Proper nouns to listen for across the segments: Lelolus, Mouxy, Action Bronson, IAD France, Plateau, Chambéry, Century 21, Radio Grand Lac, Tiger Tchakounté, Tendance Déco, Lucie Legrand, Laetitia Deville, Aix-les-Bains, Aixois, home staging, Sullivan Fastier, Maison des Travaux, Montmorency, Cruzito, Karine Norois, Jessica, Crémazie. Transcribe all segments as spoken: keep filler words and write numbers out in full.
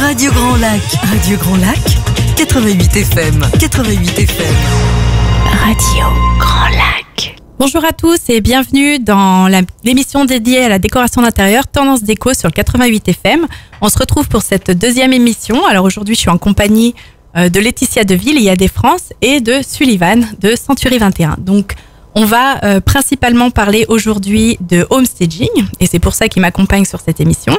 Radio Grand Lac. Radio Grand Lac, quatre-vingt-huit F M. quatre-vingt-huit F M. Radio Grand Lac. Bonjour à tous et bienvenue dans la, l'émission dédiée à la décoration d'intérieur Tendance Déco sur quatre-vingt-huit F M. On se retrouve pour cette deuxième émission. Alors aujourd'hui, je suis en compagnie de Laetitia Deville, I A D France, et de Sullivan de Century vingt et un. Donc, on va euh, principalement parler aujourd'hui de home staging, et c'est pour ça qu'il m'accompagne sur cette émission.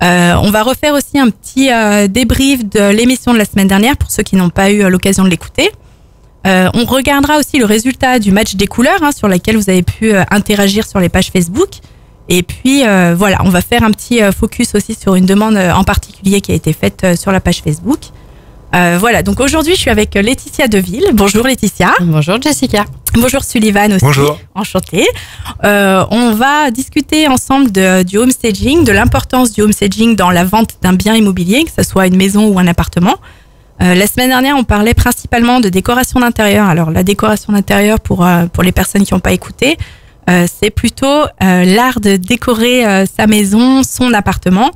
Euh, on va refaire aussi un petit euh, débrief de l'émission de la semaine dernière pour ceux qui n'ont pas eu euh, l'occasion de l'écouter. Euh, on regardera aussi le résultat du match des couleurs hein, sur lequel vous avez pu euh, interagir sur les pages Facebook. Et puis euh, voilà, on va faire un petit euh, focus aussi sur une demande euh, en particulier qui a été faite euh, sur la page Facebook. Euh, voilà, donc aujourd'hui je suis avec Laetitia Deville. Bonjour Laetitia. Bonjour Jessica. Bonjour Sullivan aussi. Bonjour. Enchantée. Euh, on va discuter ensemble de, du home staging, de l'importance du home staging dans la vente d'un bien immobilier, que ce soit une maison ou un appartement. Euh, la semaine dernière, on parlait principalement de décoration d'intérieur. Alors la décoration d'intérieur, pour, euh, pour les personnes qui n'ont pas écouté, euh, c'est plutôt euh, l'art de décorer euh, sa maison, son appartement,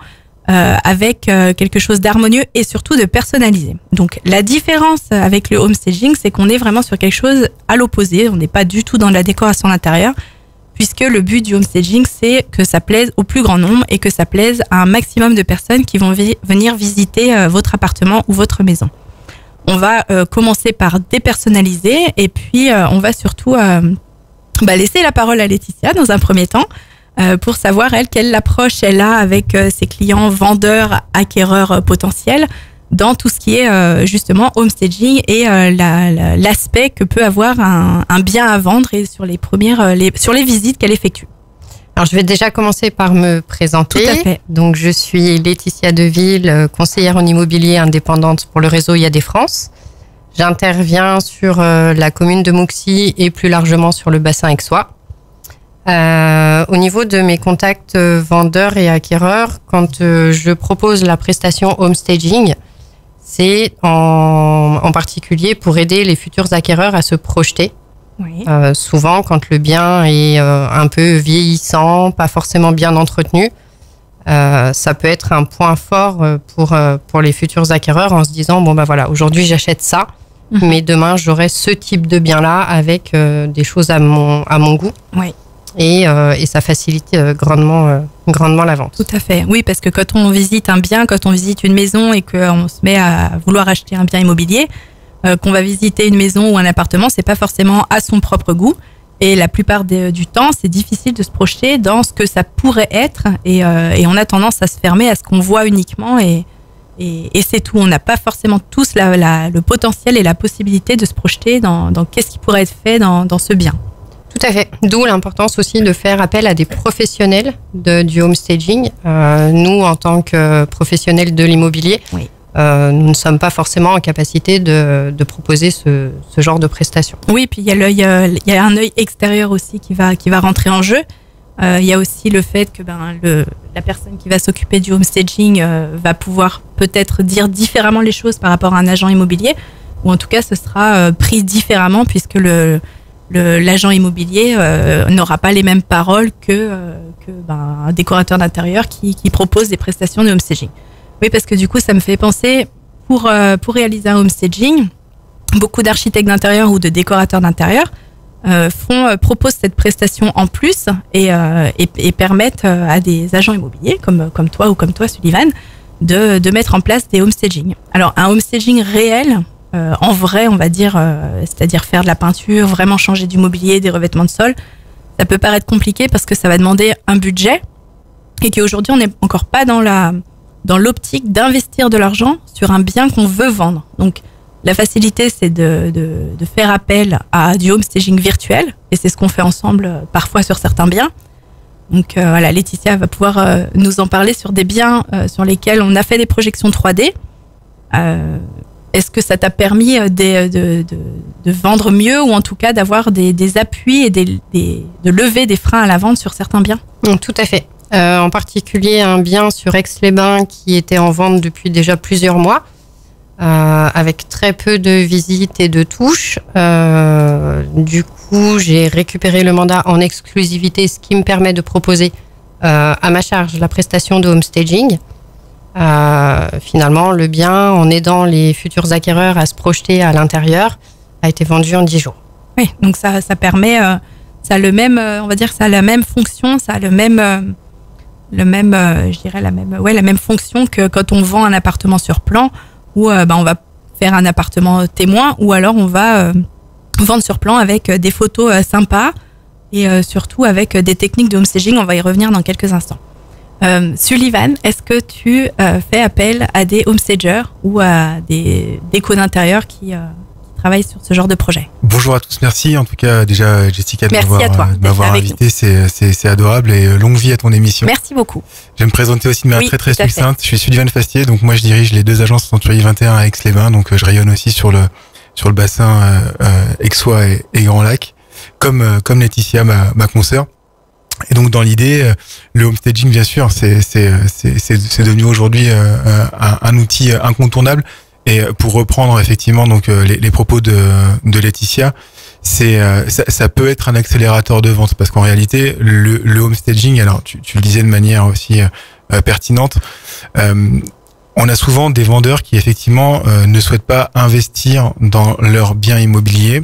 Euh, avec euh, quelque chose d'harmonieux et surtout de personnalisé. Donc la différence avec le home staging, c'est qu'on est vraiment sur quelque chose à l'opposé, on n'est pas du tout dans la décoration d'intérieur, puisque le but du home staging, c'est que ça plaise au plus grand nombre et que ça plaise à un maximum de personnes qui vont vi- venir visiter euh, votre appartement ou votre maison. On va euh, commencer par dépersonnaliser et puis euh, on va surtout euh, bah, laisser la parole à Laetitia dans un premier temps, Euh, pour savoir, elle, quelle approche elle a avec euh, ses clients vendeurs, acquéreurs euh, potentiels dans tout ce qui est euh, justement home staging et euh, la, la, l'aspect que peut avoir un, un bien à vendre et sur les premières, euh, les, sur les visites qu'elle effectue. Alors, je vais déjà commencer par me présenter. Tout à fait. Donc, je suis Laetitia Deville, conseillère en immobilier indépendante pour le réseau I A D France. J'interviens sur euh, la commune de Mouxy et plus largement sur le bassin aixois. Euh, au niveau de mes contacts euh, vendeurs et acquéreurs, quand euh, je propose la prestation home staging, c'est en, en particulier pour aider les futurs acquéreurs à se projeter. Oui. Euh, souvent, quand le bien est euh, un peu vieillissant, pas forcément bien entretenu, euh, ça peut être un point fort euh, pour, euh, pour les futurs acquéreurs en se disant « bon ben bah, voilà, aujourd'hui j'achète ça, mmh. mais demain j'aurai ce type de bien-là avec euh, des choses à mon, à mon goût oui. ». Et, euh, et ça facilite euh, grandement, euh, grandement la vente. Tout à fait, oui, parce que quand on visite un bien, quand on visite une maison et qu'on se met à vouloir acheter un bien immobilier, euh, qu'on va visiter une maison ou un appartement, c'est pas forcément à son propre goût. Et la plupart de, du temps, c'est difficile de se projeter dans ce que ça pourrait être. Et, euh, et on a tendance à se fermer à ce qu'on voit uniquement et, et, et c'est tout. On n'a pas forcément tous la, la, le potentiel et la possibilité de se projeter dans, dans qu'est-ce qui pourrait être fait dans, dans ce bien. Tout à fait. D'où l'importance aussi de faire appel à des professionnels de, du home staging. Euh, nous, en tant que professionnels de l'immobilier, oui. euh, nous ne sommes pas forcément en capacité de, de proposer ce, ce genre de prestations. Oui, puis il y a l'œil, euh, il y a un œil extérieur aussi qui va, qui va rentrer en jeu. Euh, il y a aussi le fait que ben, le, la personne qui va s'occuper du home staging euh, va pouvoir peut-être dire différemment les choses par rapport à un agent immobilier, ou en tout cas, ce sera euh, pris différemment puisque le... Le, l'agent immobilier euh, n'aura pas les mêmes paroles que, euh, que ben, un décorateur d'intérieur qui, qui propose des prestations de home staging. Oui, parce que du coup, ça me fait penser, pour, euh, pour réaliser un home staging, beaucoup d'architectes d'intérieur ou de décorateurs d'intérieur euh, font, euh, proposent cette prestation en plus et, euh, et, et permettent à des agents immobiliers, comme, comme toi ou comme toi, Sullivan, de, de mettre en place des home staging. Alors, un home staging réel, Euh, en vrai, on va dire, euh, c'est-à-dire faire de la peinture, vraiment changer du mobilier, des revêtements de sol, ça peut paraître compliqué parce que ça va demander un budget et qu'aujourd'hui, on n'est encore pas dans la, dans l'optique d'investir de l'argent sur un bien qu'on veut vendre. Donc, la facilité, c'est de, de, de faire appel à du home staging virtuel et c'est ce qu'on fait ensemble euh, parfois sur certains biens. Donc, euh, voilà, Laetitia va pouvoir euh, nous en parler sur des biens euh, sur lesquels on a fait des projections trois D. Euh, Est-ce que ça t'a permis de, de, de, de vendre mieux ou en tout cas d'avoir des, des appuis et des, des, de lever des freins à la vente sur certains biens ? Tout à fait. Euh, en particulier un bien sur Aix-les-Bains qui était en vente depuis déjà plusieurs mois, euh, avec très peu de visites et de touches. Euh, du coup, j'ai récupéré le mandat en exclusivité, ce qui me permet de proposer euh, à ma charge la prestation de home staging. Euh, finalement, le bien, en aidant les futurs acquéreurs à se projeter à l'intérieur, a été vendu en dix jours. Oui, donc ça, ça permet, euh, ça a le même, euh, on va dire, ça a la même fonction, ça a le même, euh, le même, euh, je dirais la même, ouais, la même fonction que quand on vend un appartement sur plan, où euh, bah, on va faire un appartement témoin, ou alors on va euh, vendre sur plan avec des photos euh, sympas et euh, surtout avec des techniques de home staging. On va y revenir dans quelques instants. Euh, Sullivan, est-ce que tu euh, fais appel à des home stagers ou à des décos d'intérieur qui euh travaille sur ce genre de projet? Bonjour à tous, merci en tout cas déjà Jessica de m'avoir invité, c'est adorable et longue vie à ton émission. Merci beaucoup. Je vais me présenter aussi de manière oui, très très succincte, je suis Sullivan Fastier, donc moi je dirige les deux agences Century vingt et un à Aix-les-Bains, donc je rayonne aussi sur le, sur le bassin euh, euh, Aixois et, et Grand Lac, comme, euh, comme Laetitia, ma, ma consoeur. Et donc dans l'idée, euh, le homestaging bien sûr, c'est devenu aujourd'hui euh, un, un outil incontournable. Et pour reprendre effectivement donc les, les propos de, de Laetitia, c'est ça, ça peut être un accélérateur de vente parce qu'en réalité le, le home staging, alors tu, tu le disais de manière aussi euh, pertinente, euh, on a souvent des vendeurs qui effectivement euh, ne souhaitent pas investir dans leur bien immobilier.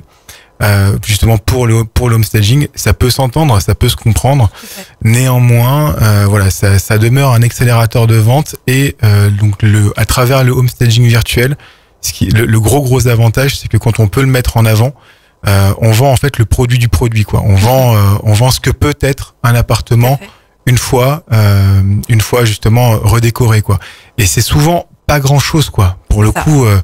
Euh, justement pour le pour l'home staging, ça peut s'entendre, ça peut se comprendre. Okay. Néanmoins, euh, voilà, ça, ça demeure un accélérateur de vente et euh, donc le à travers le home staging virtuel, ce qui le, le gros gros avantage, c'est que quand on peut le mettre en avant, euh, on vend en fait le produit du produit quoi. On vend euh, on vend ce que peut être un appartement. Okay. une fois euh, une fois justement redécoré quoi. Et c'est souvent pas grand chose quoi. Pour le ça. coup. Euh,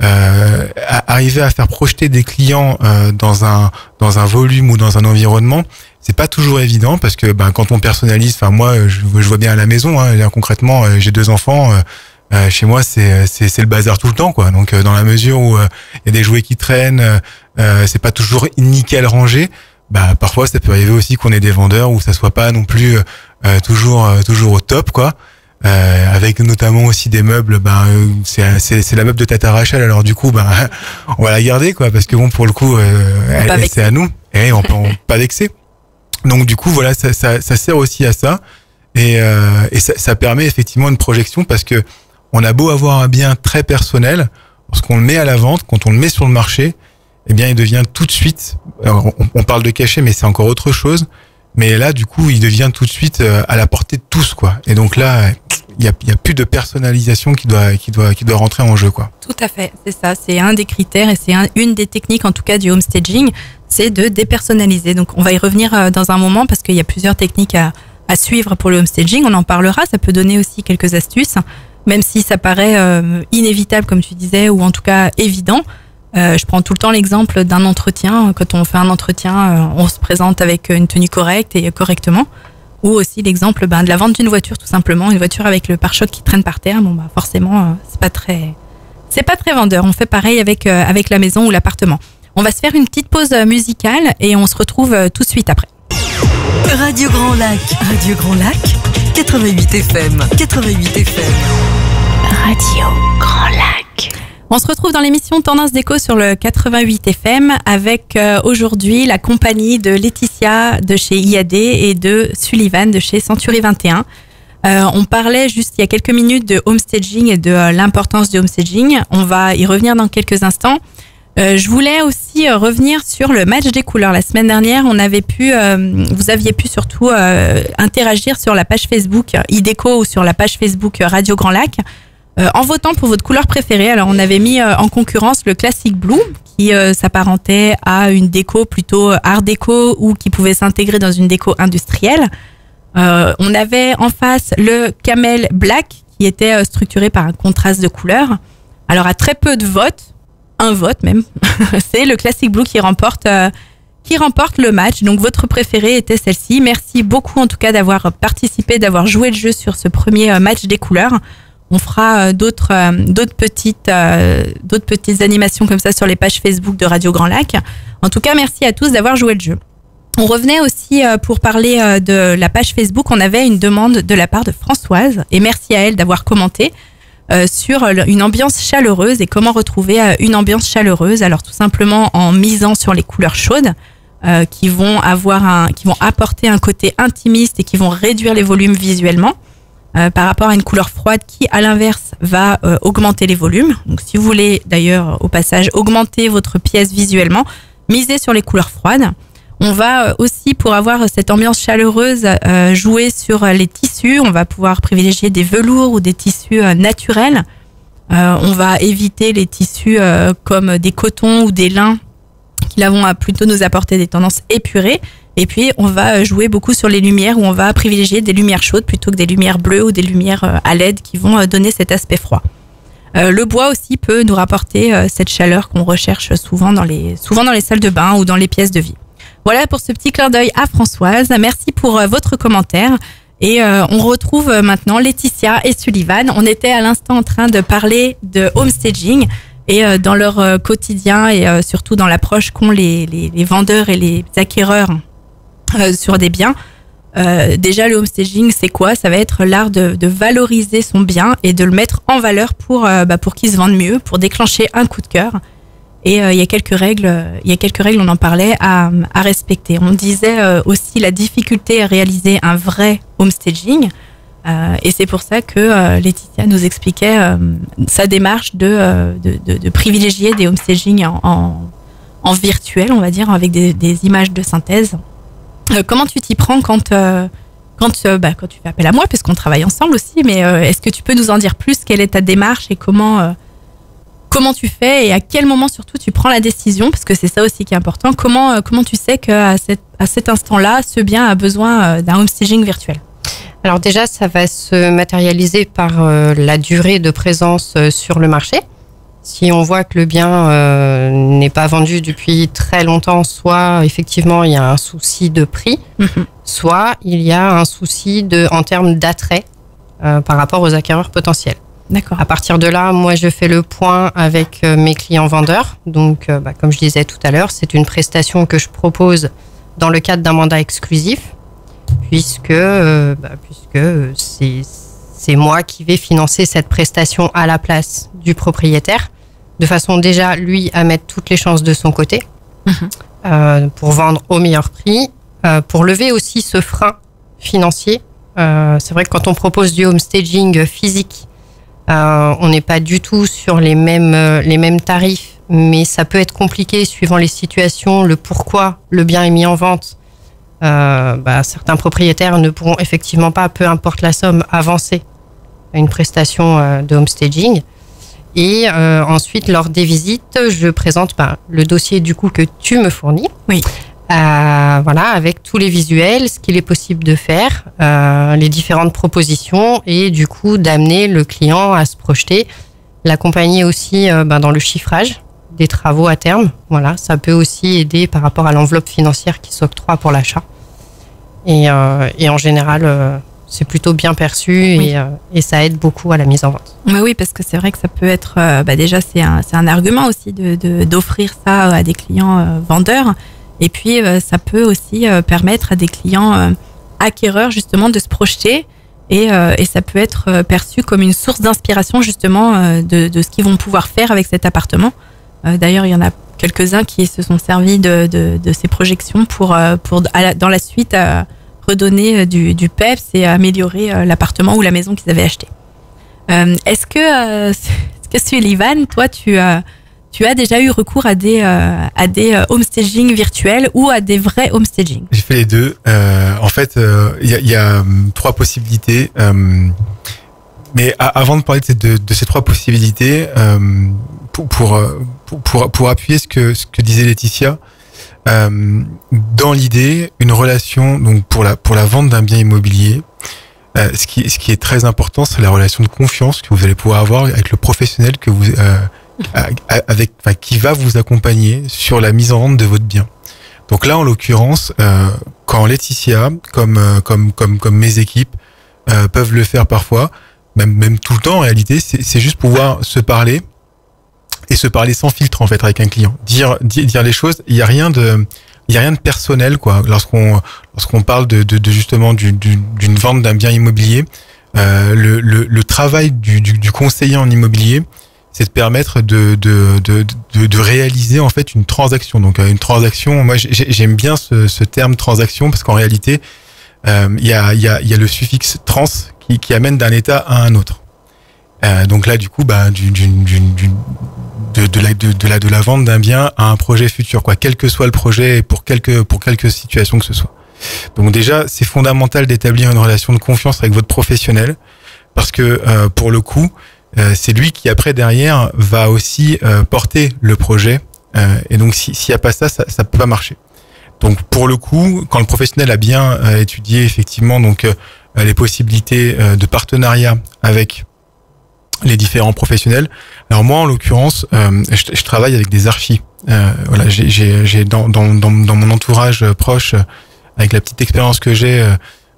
Euh, à arriver à faire projeter des clients euh, dans un dans un volume ou dans un environnement, c'est pas toujours évident parce que ben quand on personnalise, enfin moi je, je vois bien à la maison, hein, concrètement j'ai deux enfants, euh, euh, chez moi c'est c'est c'est le bazar tout le temps quoi. Donc euh, dans la mesure où il euh, y a des jouets qui traînent, euh, c'est pas toujours nickel rangé. Bah parfois ça peut arriver aussi qu'on ait des vendeurs où ça soit pas non plus euh, toujours euh, toujours au top quoi. Euh, avec notamment aussi des meubles, ben c'est c'est la meuble de Tata Rachel, alors du coup ben on va la garder quoi parce que bon pour le coup euh, c'est à nous et on peut on, pas vexer. Donc du coup voilà ça ça, ça sert aussi à ça et, euh, et ça, ça permet effectivement une projection parce que on a beau avoir un bien très personnel, lorsqu'on le met à la vente, quand on le met sur le marché, eh bien il devient tout de suite. Alors, on, on parle de cachet mais c'est encore autre chose. Mais là, du coup, il devient tout de suite à la portée de tous, quoi. Et donc là, il y a, y a plus de personnalisation qui doit, qui doit, qui doit rentrer en jeu, quoi. Tout à fait, c'est ça. C'est un des critères et c'est un, une des techniques, en tout cas, du home staging, c'est de dépersonnaliser. Donc, on va y revenir dans un moment parce qu'il y a plusieurs techniques à, à suivre pour le home staging. On en parlera. Ça peut donner aussi quelques astuces, même si ça paraît euh, inévitable, comme tu disais, ou en tout cas évident. Euh, je prends tout le temps l'exemple d'un entretien. Quand on fait un entretien, euh, on se présente avec une tenue correcte et correctement. Ou aussi l'exemple ben, de la vente d'une voiture, tout simplement. Une voiture avec le pare-choc qui traîne par terre. Bon, ben, forcément, euh, c'est pas très, c'est pas très vendeur. On fait pareil avec euh, avec la maison ou l'appartement. On va se faire une petite pause musicale et on se retrouve euh, tout de suite après. Radio Grand Lac, Radio Grand Lac, quatre-vingt-huit F M, quatre-vingt-huit F M, Radio Grand Lac. On se retrouve dans l'émission Tendance Déco sur le quatre-vingt-huit F M avec euh, aujourd'hui la compagnie de Laetitia de chez I A D et de Sullivan de chez Century vingt et un. Euh, on parlait juste il y a quelques minutes de home staging et de euh, l'importance du home staging. On va y revenir dans quelques instants. Euh, je voulais aussi euh, revenir sur le match des couleurs. La semaine dernière, on avait pu, euh, vous aviez pu surtout euh, interagir sur la page Facebook I D E C O ou sur la page Facebook Radio Grand Lac. Euh, en votant pour votre couleur préférée. Alors on avait mis euh, en concurrence le classique blue qui euh, s'apparentait à une déco plutôt art déco ou qui pouvait s'intégrer dans une déco industrielle. Euh, on avait en face le camel black qui était euh, structuré par un contraste de couleurs. Alors à très peu de votes, un vote même, c'est le classique blue qui remporte, euh, qui remporte le match. Donc votre préférée était celle-ci. Merci beaucoup en tout cas d'avoir participé, d'avoir joué le jeu sur ce premier euh, match des couleurs. On fera d'autres d'autres petites d'autres petites animations comme ça sur les pages Facebook de Radio Grand Lac. En tout cas, merci à tous d'avoir joué le jeu. On revenait aussi pour parler de la page Facebook. On avait une demande de la part de Françoise et merci à elle d'avoir commenté sur une ambiance chaleureuse et comment retrouver une ambiance chaleureuse. Alors tout simplement en misant sur les couleurs chaudes qui vont avoir un qui vont apporter un côté intimiste et qui vont réduire les volumes visuellement. euh, par rapport à une couleur froide qui, à l'inverse, va euh, augmenter les volumes. Donc, si vous voulez, d'ailleurs, au passage, augmenter votre pièce visuellement, misez sur les couleurs froides. On va aussi, pour avoir cette ambiance chaleureuse, euh, jouer sur les tissus. On va pouvoir privilégier des velours ou des tissus euh, naturels. Euh, on va éviter les tissus euh, comme des cotons ou des lins qui là vont plutôt nous apporter des tendances épurées. Et puis, on va jouer beaucoup sur les lumières où on va privilégier des lumières chaudes plutôt que des lumières bleues ou des lumières à L E D qui vont donner cet aspect froid. Euh, le bois aussi peut nous rapporter euh, cette chaleur qu'on recherche souvent dans les, souvent dans les salles de bain ou dans les pièces de vie. Voilà pour ce petit clin d'œil à Françoise. Merci pour euh, votre commentaire. Et euh, on retrouve maintenant Laetitia et Sullivan. On était à l'instant en train de parler de home staging et euh, dans leur euh, quotidien et euh, surtout dans l'approche qu'ont les, les, les vendeurs et les acquéreurs euh, sur des biens. Euh, déjà, le home staging, c'est quoi? Ça va être l'art de, de valoriser son bien et de le mettre en valeur pour, euh, bah, pour qu'il se vende mieux, pour déclencher un coup de cœur. Et euh, il y a quelques règles, il y a quelques règles, on en parlait, à, à respecter. On disait euh, aussi la difficulté à réaliser un vrai home staging. Euh, et c'est pour ça que euh, Laetitia nous expliquait euh, sa démarche de, euh, de, de, de privilégier des home staging en, en, en virtuel, on va dire, avec des, des images de synthèse. Euh, comment tu t'y prends quand, euh, quand, euh, bah, quand tu fais appel à moi, parce qu'on travaille ensemble aussi, mais euh, est-ce que tu peux nous en dire plus? Quelle est ta démarche et comment... Euh, Comment tu fais et à quel moment surtout tu prends la décision? Parce que c'est ça aussi qui est important. Comment, euh, comment tu sais qu'à cet, à cet instant-là, ce bien a besoin euh, d'un home staging virtuel? Alors déjà, ça va se matérialiser par euh, la durée de présence euh, sur le marché. Si on voit que le bien euh, n'est pas vendu depuis très longtemps, soit effectivement il y a un souci de prix, mmh. soit il y a un souci de, en termes d'attrait euh, par rapport aux acquéreurs potentiels. D'accord. À partir de là, moi, je fais le point avec mes clients vendeurs. Donc, euh, bah, comme je disais tout à l'heure, c'est une prestation que je propose dans le cadre d'un mandat exclusif, puisque, euh, bah, puisque c'est, c'est moi qui vais financer cette prestation à la place du propriétaire, de façon déjà, lui, à mettre toutes les chances de son côté mmh. euh, pour vendre au meilleur prix, euh, pour lever aussi ce frein financier. Euh, c'est vrai que quand on propose du home staging physique, Euh, on n'est pas du tout sur les mêmes, euh, les mêmes tarifs, mais ça peut être compliqué suivant les situations, le pourquoi le bien est mis en vente. Euh, bah, certains propriétaires ne pourront effectivement pas, peu importe la somme, avancer à une prestation euh, de home staging. Et euh, ensuite, lors des visites, je présente bah, le dossier du coup que tu me fournis. Oui. Euh, voilà, avec tous les visuels, ce qu'il est possible de faire, euh, les différentes propositions et du coup d'amener le client à se projeter, l'accompagner aussi euh, ben, dans le chiffrage des travaux à terme. Voilà, ça peut aussi aider par rapport à l'enveloppe financière qui s'octroie pour l'achat. Et, euh, et en général, euh, c'est plutôt bien perçu oui. et, euh, et ça aide beaucoup à la mise en vente. Mais oui, parce que c'est vrai que ça peut être, euh, bah déjà c'est un, c'est un argument aussi de, de, d'offrir ça à des clients euh, vendeurs. Et puis, euh, ça peut aussi euh, permettre à des clients euh, acquéreurs, justement, de se projeter. Et, euh, et ça peut être euh, perçu comme une source d'inspiration, justement, euh, de, de ce qu'ils vont pouvoir faire avec cet appartement. Euh, d'ailleurs, il y en a quelques-uns qui se sont servis de, de, de ces projections pour, euh, pour à la, dans la suite, euh, redonner du, du peps et améliorer euh, l'appartement ou la maison qu'ils avaient acheté. Euh, est-ce que, euh, est-ce que Sullivan, toi, tu as... Euh, Tu as déjà eu recours à des, euh, à des home staging virtuels ou à des vrais home staging? J'ai fait les deux. Euh, en fait, il euh, y, a, y a trois possibilités. Euh, mais a, avant de parler de, de, de ces trois possibilités, euh, pour, pour, pour, pour, pour appuyer ce que, ce que disait Laetitia, euh, dans l'idée, une relation donc pour la, pour la vente d'un bien immobilier, euh, ce, qui, ce qui est très important, c'est la relation de confiance que vous allez pouvoir avoir avec le professionnel que vous... Euh, avec, enfin, qui va vous accompagner sur la mise en vente de votre bien. Donc là, en l'occurrence, euh, quand Laetitia, comme euh, comme comme comme mes équipes euh, peuvent le faire parfois, même même tout le temps en réalité, c'est, c'est juste pouvoir se parler et se parler sans filtre en fait avec un client, dire dire, dire les choses. Il y a rien de il y a rien de personnel quoi. Lorsqu'on lorsqu'on parle de de, de justement du, du, d'une vente d'un bien immobilier, euh, le, le le travail du du, du conseiller en immobilier, c'est de permettre de, de, de, de, de réaliser en fait une transaction. Donc une transaction, moi j'aime bien ce, ce terme transaction parce qu'en réalité, euh, y a, y a, y a le suffixe trans qui, qui amène d'un état à un autre. Euh, donc là, du coup, bah, du, du, du, du, de, de, la, de, de, la, de la vente d'un bien à un projet futur, quoi, quel que soit le projet, pour quelque, pour quelque situation que ce soit. Donc déjà, c'est fondamental d'établir une relation de confiance avec votre professionnel, parce que euh, pour le coup, euh, c'est lui qui, après, derrière, va aussi euh, porter le projet. Euh, et donc, s'il n'y a pas ça, ça ne peut pas marcher. Donc, pour le coup, quand le professionnel a bien euh, étudié, effectivement, donc euh, les possibilités euh, de partenariat avec les différents professionnels. Alors moi, en l'occurrence, euh, je, je travaille avec des archis. Euh, voilà, j'ai, j'ai, j'ai dans, dans, dans, dans mon entourage euh, proche, euh, avec la petite expérience que j'ai, euh,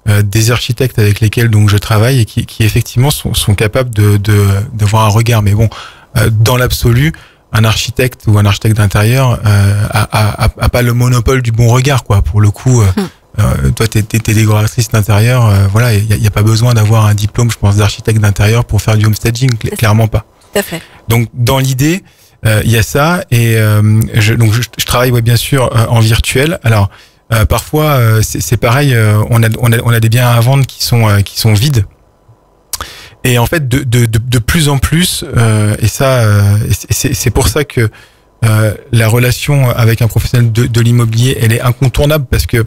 euh, des architectes avec lesquels donc je travaille et qui, qui effectivement sont, sont capables de, de, d'avoir un regard. Mais bon, euh, dans l'absolu, un architecte ou un architecte d'intérieur euh, a, a, a, a pas le monopole du bon regard, quoi. Pour le coup, euh, mmh. Euh, toi, t'es, t'es, t'es décoratrice d'intérieur, euh, voilà, il n'y a, a pas besoin d'avoir un diplôme, je pense, d'architecte d'intérieur pour faire du homestaging, cl- clairement pas. Tout à fait. Donc, dans l'idée, il euh, y a ça, et euh, je, donc je, je travaille, ouais, bien sûr, euh, en virtuel. Alors, euh, parfois, euh, c'est, c'est pareil, euh, on, a, on, a, on a des biens à vendre qui sont, euh, qui sont vides. Et en fait, de, de, de, de plus en plus, euh, et ça, euh, c'est, c'est pour ça que euh, la relation avec un professionnel de, de l'immobilier, elle est incontournable, parce que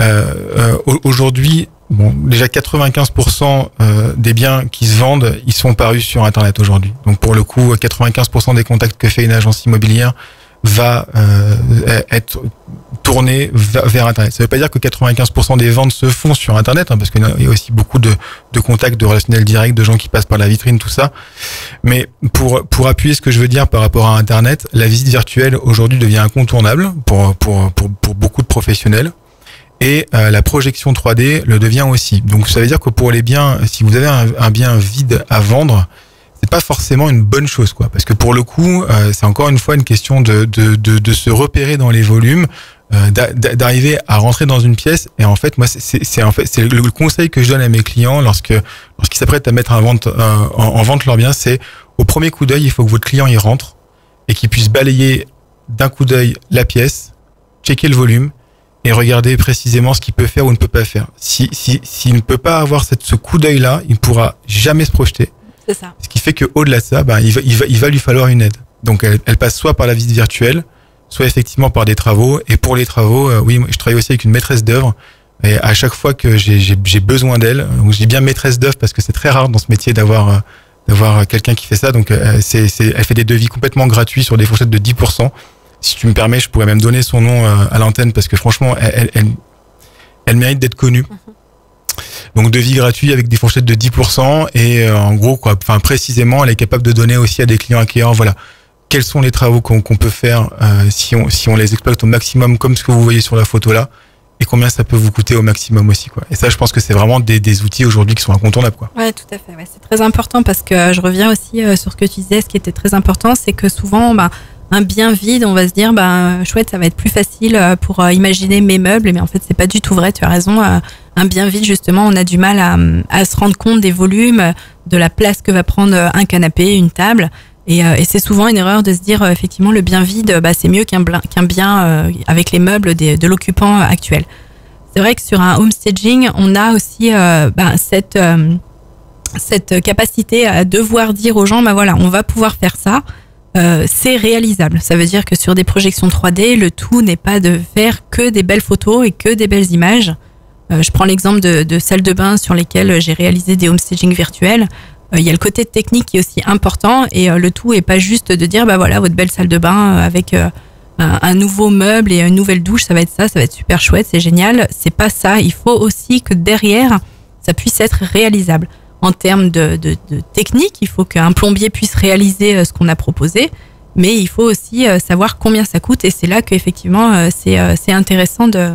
Euh, euh, aujourd'hui, bon, déjà quatre-vingt-quinze pour cent euh, des biens qui se vendent, ils sont parus sur Internet aujourd'hui. Donc pour le coup, quatre-vingt-quinze pour cent des contacts que fait une agence immobilière va euh, être tourné vers Internet. Ça ne veut pas dire que quatre-vingt-quinze pour cent des ventes se font sur Internet, hein, parce qu'il y a aussi beaucoup de, de contacts, de relationnels directs, de gens qui passent par la vitrine, tout ça. Mais pour pour appuyer ce que je veux dire par rapport à Internet, la visite virtuelle aujourd'hui devient incontournable pour pour pour, pour beaucoup de professionnels. Et euh, la projection trois D le devient aussi. Donc ça veut dire que pour les biens, si vous avez un, un bien vide à vendre, c'est pas forcément une bonne chose, quoi. Parce que pour le coup, euh, c'est encore une fois une question de de de, de se repérer dans les volumes, euh, d'a, d'arriver à rentrer dans une pièce. Et en fait, moi, c'est, c'est, c'est en fait c'est le conseil que je donne à mes clients lorsque lorsqu'ils s'apprêtent à mettre en vente euh, en, en vente leur bien, c'est au premier coup d'œil, il faut que votre client y rentre et qu'il puisse balayer d'un coup d'œil la pièce, checker le volume. Et regarder précisément ce qu'il peut faire ou ne peut pas faire. Si, si, s'il ne peut pas avoir cette, ce coup d'œil-là, il ne pourra jamais se projeter. C'est ça. Ce qui fait que, au-delà de ça, ben, il va, il va, il va lui falloir une aide. Donc, elle, elle passe soit par la visite virtuelle, soit effectivement par des travaux. Et pour les travaux, euh, oui, moi, je travaille aussi avec une maîtresse d'œuvre. Et à chaque fois que j'ai, j'ai, j'ai besoin d'elle, donc je dis bien maîtresse d'œuvre parce que c'est très rare dans ce métier d'avoir, euh, d'avoir quelqu'un qui fait ça. Donc, euh, c'est, c'est, elle fait des devis complètement gratuits sur des fourchettes de dix pour cent. Si tu me permets, je pourrais même donner son nom à l'antenne parce que franchement, elle, elle, elle, elle mérite d'être connue. Donc, devis gratuit avec des fourchettes de dix pour cent et euh, en gros, quoi, enfin précisément, elle est capable de donner aussi à des clients acquéreurs, voilà, quels sont les travaux qu'on, qu'on peut faire euh, si on si on les exploite au maximum, comme ce que vous voyez sur la photo là, et combien ça peut vous coûter au maximum aussi, quoi. Et ça, je pense que c'est vraiment des, des outils aujourd'hui qui sont incontournables, quoi. Ouais, tout à fait. Ouais, c'est très important parce que je reviens aussi euh, sur ce que tu disais. Ce qui était très important, c'est que souvent, bah un bien vide, on va se dire, ben, chouette, ça va être plus facile pour imaginer mes meubles, mais en fait, c'est pas du tout vrai, tu as raison. Un bien vide, justement, on a du mal à, à se rendre compte des volumes, de la place que va prendre un canapé, une table. Et, et c'est souvent une erreur de se dire, effectivement, le bien vide, bah, c'est mieux qu'un, qu'un bien avec les meubles des, de l'occupant actuel. C'est vrai que sur un homestaging, on a aussi euh, bah, cette, euh, cette capacité à devoir dire aux gens, bah, voilà, on va pouvoir faire ça. Euh, c'est réalisable. Ça veut dire que sur des projections trois D, le tout n'est pas de faire que des belles photos et que des belles images. Euh, je prends l'exemple de, de salles de bain sur lesquelles j'ai réalisé des homestaging virtuels. Euh, il y a le côté technique qui est aussi important et euh, le tout n'est pas juste de dire bah voilà votre belle salle de bain avec euh, un, un nouveau meuble et une nouvelle douche, ça va être ça, ça va être super chouette, c'est génial. C'est pas ça. Il faut aussi que derrière, ça puisse être réalisable. En termes de, de, de technique, il faut qu'un plombier puisse réaliser ce qu'on a proposé, mais il faut aussi savoir combien ça coûte. Et c'est là qu'effectivement, c'est, c'est intéressant de,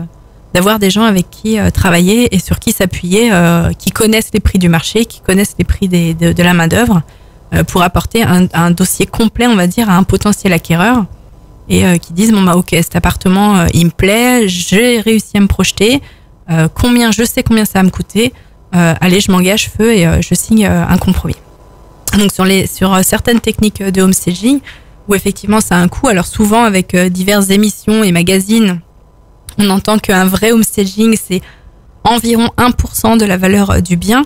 d'avoir des gens avec qui travailler et sur qui s'appuyer, qui connaissent les prix du marché, qui connaissent les prix des, de, de la main-d'œuvre, pour apporter un, un dossier complet, on va dire, à un potentiel acquéreur et qui disent bon bah ok, cet appartement, il me plaît, j'ai réussi à me projeter, combien, je sais combien ça va me coûter. Euh, allez, je m'engage feu et euh, je signe euh, un compromis. Donc sur, les, sur euh, certaines techniques de homestaging, où effectivement ça a un coût, alors souvent avec euh, diverses émissions et magazines, on entend qu'un vrai homestaging c'est environ un pour cent de la valeur euh, du bien.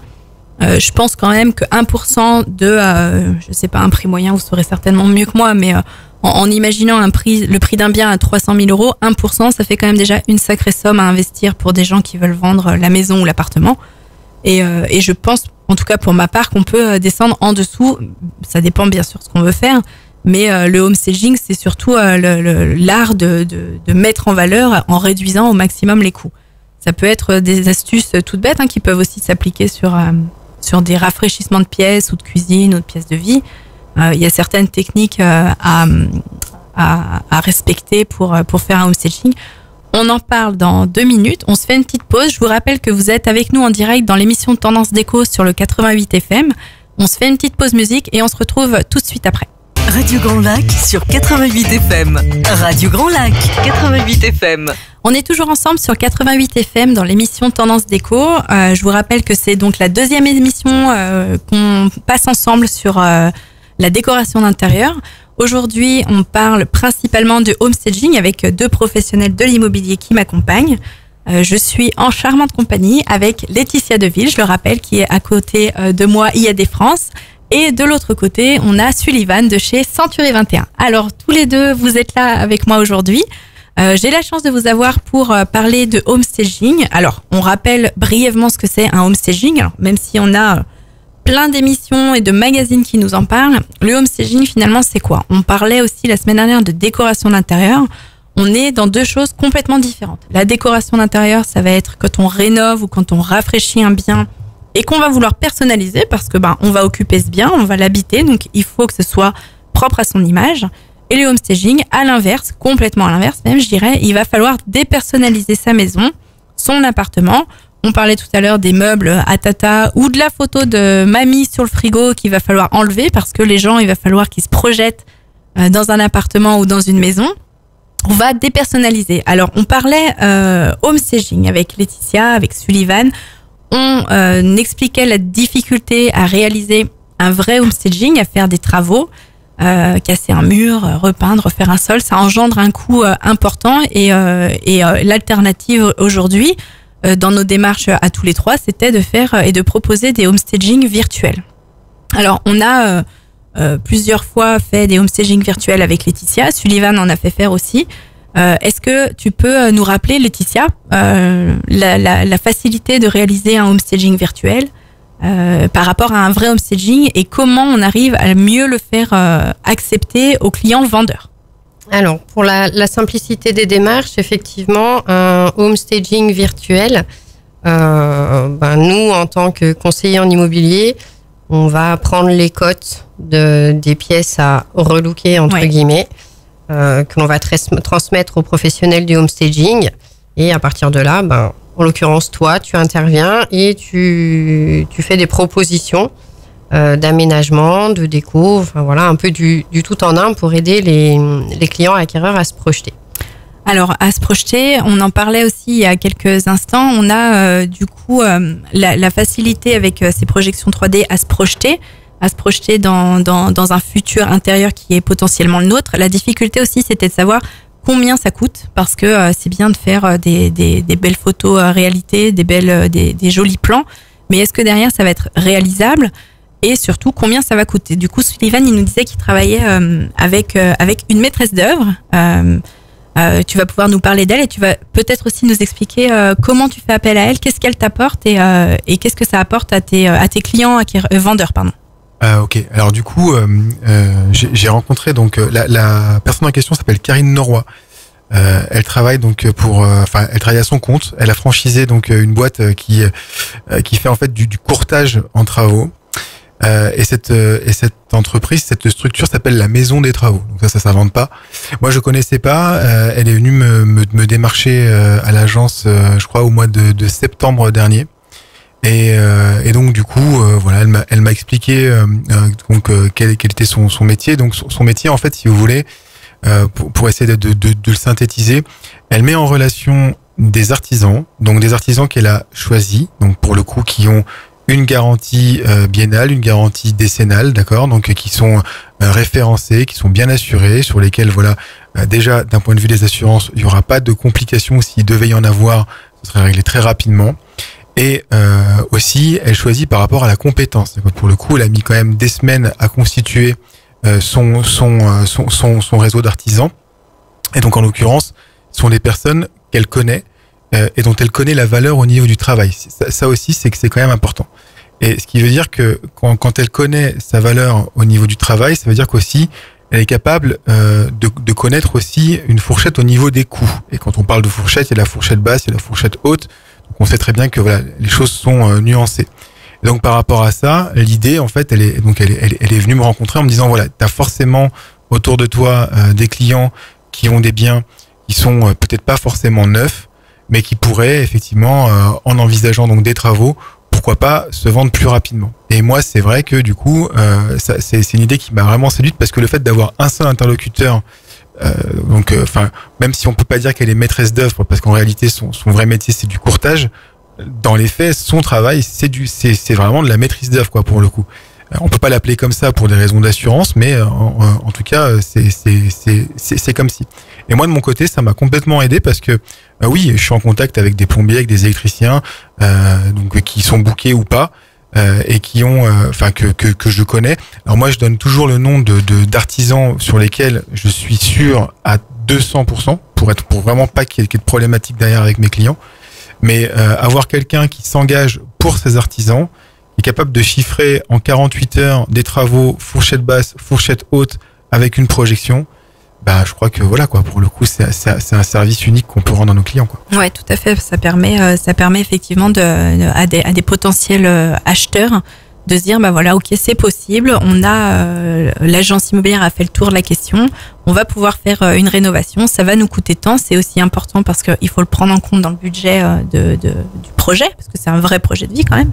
Euh, je pense quand même que un pour cent de, euh, je sais pas, un prix moyen, vous saurez certainement mieux que moi, mais euh, en, en imaginant un prix, le prix d'un bien à trois cent mille euros, un pour cent, ça fait quand même déjà une sacrée somme à investir pour des gens qui veulent vendre la maison ou l'appartement. Et, euh, et je pense, en tout cas pour ma part, qu'on peut descendre en dessous. Ça dépend bien sûr de ce qu'on veut faire, mais euh, le home staging, c'est surtout euh, le, le, l'art de, de, de mettre en valeur en réduisant au maximum les coûts. Ça peut être des astuces toutes bêtes hein, qui peuvent aussi s'appliquer sur... Euh, sur des rafraîchissements de pièces ou de cuisine ou de pièces de vie. Euh, il y a certaines techniques euh, à, à, à respecter pour, pour faire un home staging. On en parle dans deux minutes. On se fait une petite pause. Je vous rappelle que vous êtes avec nous en direct dans l'émission Tendance Déco sur le quatre-vingt-huit F M. On se fait une petite pause musique et on se retrouve tout de suite après. Radio Grand Lac sur quatre-vingt-huit F M. Radio Grand Lac, quatre-vingt-huit F M. On est toujours ensemble sur quatre-vingt-huit F M dans l'émission Tendance Déco. Euh, je vous rappelle que c'est donc la deuxième émission euh, qu'on passe ensemble sur euh, la décoration d'intérieur. Aujourd'hui, on parle principalement de home staging avec deux professionnels de l'immobilier qui m'accompagnent. Euh, je suis en charmante compagnie avec Laetitia Deville, je le rappelle, qui est à côté euh, de moi, I A D France. Et de l'autre côté, on a Sullivan de chez Century vingt et un. Alors, tous les deux, vous êtes là avec moi aujourd'hui. Euh, j'ai la chance de vous avoir pour euh, parler de home staging. Alors, on rappelle brièvement ce que c'est un home staging. Alors, même si on a plein d'émissions et de magazines qui nous en parlent, le home staging, finalement, c'est quoi? On parlait aussi la semaine dernière de décoration d'intérieur. On est dans deux choses complètement différentes. La décoration d'intérieur, ça va être quand on rénove ou quand on rafraîchit un bien et qu'on va vouloir personnaliser parce que ben on va occuper ce bien, on va l'habiter, donc il faut que ce soit propre à son image. Et le home staging, à l'inverse, complètement à l'inverse même, je dirais, il va falloir dépersonnaliser sa maison, son appartement. On parlait tout à l'heure des meubles à tata ou de la photo de mamie sur le frigo qu'il va falloir enlever parce que les gens, il va falloir qu'ils se projettent dans un appartement ou dans une maison. On va dépersonnaliser. Alors, on parlait euh, home staging avec Laetitia, avec Sullivan. On euh, expliquait la difficulté à réaliser un vrai home staging, à faire des travaux, euh, casser un mur, repeindre, refaire un sol. Ça engendre un coût euh, important et, euh, et euh, l'alternative aujourd'hui, euh, dans nos démarches à tous les trois, c'était de faire euh, et de proposer des home staging virtuels. Alors, on a euh, euh, plusieurs fois fait des home staging virtuels avec Laetitia. Sullivan en a fait faire aussi. Euh, est-ce que tu peux nous rappeler, Laetitia, euh, la, la, la facilité de réaliser un home staging virtuel euh, par rapport à un vrai home staging et comment on arrive à mieux le faire euh, accepter aux clients vendeurs? Alors, pour la, la simplicité des démarches, effectivement, un home staging virtuel, euh, ben nous, en tant que conseiller en immobilier, on va prendre les cotes de, des pièces à relooker, entre ouais. guillemets. Euh, que l'on va tr- transmettre aux professionnels du home staging. Et à partir de là, ben, en l'occurrence, toi, tu interviens et tu, tu fais des propositions euh, d'aménagement, de déco, enfin voilà, un peu du, du tout en un pour aider les, les clients acquéreurs à se projeter. Alors, à se projeter, on en parlait aussi il y a quelques instants. On a euh, du coup euh, la, la facilité avec euh, ces projections trois D à se projeter. à se projeter dans, dans, dans un futur intérieur qui est potentiellement le nôtre. La difficulté aussi, c'était de savoir combien ça coûte, parce que euh, c'est bien de faire des, des, des belles photos euh, réalité, des, belles, des, des jolis plans, mais est-ce que derrière, ça va être réalisable? Et surtout, combien ça va coûter? Du coup, Sullivan, il nous disait qu'il travaillait euh, avec, euh, avec une maîtresse d'œuvre. Euh, euh, tu vas pouvoir nous parler d'elle et tu vas peut-être aussi nous expliquer euh, comment tu fais appel à elle, qu'est-ce qu'elle t'apporte et, euh, et qu'est-ce que ça apporte à tes, à tes clients, à tes vendeurs, pardon. Ah ok, alors du coup, euh, euh, j'ai, j'ai rencontré donc la, la personne en question s'appelle Karine Norois. Euh, elle travaille donc pour, euh, enfin elle travaille à son compte. Elle a franchisé donc une boîte qui euh, qui fait en fait du, du courtage en travaux. Euh, et cette euh, et cette entreprise, cette structure s'appelle la Maison des Travaux. Donc ça, ça s'invente pas. Moi, je connaissais pas. Euh, elle est venue me me, me démarcher euh, à l'agence, euh, je crois au mois de, de septembre dernier. Et, euh, et donc du coup, euh, voilà, elle m'a, elle m'a expliqué euh, donc euh, quel, quel était son, son métier. Donc son, son métier, en fait, si vous voulez, euh, pour, pour essayer de, de, de, de le synthétiser, elle met en relation des artisans, donc des artisans qu'elle a choisis, donc pour le coup qui ont une garantie euh, biennale, une garantie décennale, d'accord, donc qui sont euh, référencés, qui sont bien assurés, sur lesquels voilà, euh, déjà d'un point de vue des assurances, il y aura pas de complications. S'il devait y en avoir, ce serait réglé très rapidement. Et euh, aussi, elle choisit par rapport à la compétence. Pour le coup, elle a mis quand même des semaines à constituer euh, son, son, euh, son, son, son réseau d'artisans. Et donc, en l'occurrence, ce sont des personnes qu'elle connaît euh, et dont elle connaît la valeur au niveau du travail. Ça, ça aussi, c'est que c'est quand même important. Et ce qui veut dire que quand, quand elle connaît sa valeur au niveau du travail, ça veut dire qu'aussi, elle est capable euh, de, de connaître aussi une fourchette au niveau des coûts. Et quand on parle de fourchette, il y a la fourchette basse, il y a la fourchette haute. Donc on sait très bien que voilà, les choses sont euh, nuancées. Et donc par rapport à ça, l'idée en fait, elle est donc elle est, elle est venue me rencontrer en me disant voilà, t'as forcément autour de toi euh, des clients qui ont des biens qui sont euh, peut-être pas forcément neufs, mais qui pourraient effectivement, euh, en envisageant donc des travaux, pourquoi pas se vendre plus rapidement. Et moi, c'est vrai que du coup, euh, c'est une idée qui m'a vraiment séduite parce que le fait d'avoir un seul interlocuteur, euh, donc, enfin, euh, même si on peut pas dire qu'elle est maîtresse d'œuvre, parce qu'en réalité, son, son vrai métier, c'est du courtage. Dans les faits, son travail, c'est du, c'est c'est vraiment de la maîtrise d'œuvre, quoi, pour le coup. Alors, on peut pas l'appeler comme ça pour des raisons d'assurance, mais en, en tout cas, c'est c'est c'est c'est comme si. Et moi, de mon côté, ça m'a complètement aidé parce que euh, oui, je suis en contact avec des plombiers, avec des électriciens, euh, donc qui sont bookés ou pas, euh, et qui ont, enfin euh, que, que que je connais. Alors moi, je donne toujours le nom de d'artisans de, sur lesquels je suis sûr à deux cents pour cent pour être pour vraiment pas qu'il y ait de problématique derrière avec mes clients. Mais euh, avoir quelqu'un qui s'engage pour ses artisans, qui est capable de chiffrer en quarante-huit heures des travaux fourchette basse, fourchette haute avec une projection. Bah, je crois que voilà quoi. Pour le coup, c'est c'est un service unique qu'on peut rendre à nos clients quoi. Ouais, tout à fait. Ça permet, euh, ça permet effectivement de, de à des à des potentiels acheteurs de se dire bah voilà, ok, c'est possible. On a euh, l'agence immobilière a fait le tour de la question. On va pouvoir faire euh, une rénovation. Ça va nous coûter tant. C'est aussi important parce que il faut le prendre en compte dans le budget euh, de, de du projet parce que c'est un vrai projet de vie quand même.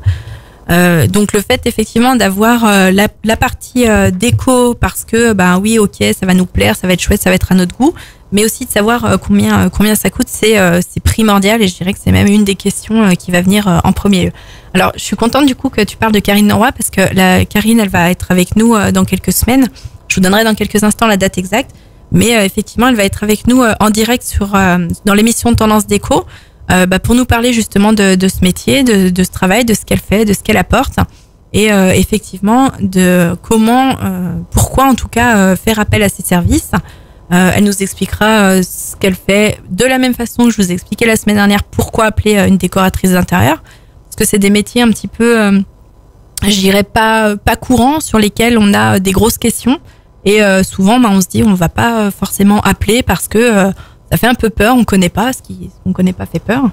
Euh, donc le fait effectivement d'avoir euh, la, la partie euh, déco parce que ben oui ok ça va nous plaire, ça va être chouette, ça va être à notre goût, mais aussi de savoir euh, combien euh, combien ça coûte, c'est euh, c'est primordial et je dirais que c'est même une des questions euh, qui va venir euh, en premier lieu. Alors je suis contente du coup que tu parles de Karine Norois parce que la Karine elle va être avec nous euh, dans quelques semaines. Je vous donnerai dans quelques instants la date exacte, mais euh, effectivement elle va être avec nous euh, en direct sur euh, dans l'émission Tendance Déco. Euh, bah pour nous parler justement de, de ce métier, de, de ce travail, de ce qu'elle fait, de ce qu'elle apporte et euh, effectivement de comment, euh, pourquoi en tout cas euh, faire appel à ses services. Euh, elle nous expliquera euh, ce qu'elle fait de la même façon que je vous expliquais la semaine dernière pourquoi appeler euh, une décoratrice d'intérieur, parce que c'est des métiers un petit peu, euh, je dirais pas pas courants sur lesquels on a des grosses questions et euh, souvent bah, on se dit on va pas forcément appeler parce que euh, ça fait un peu peur, on connaît pas, ce qui on connaît pas fait peur.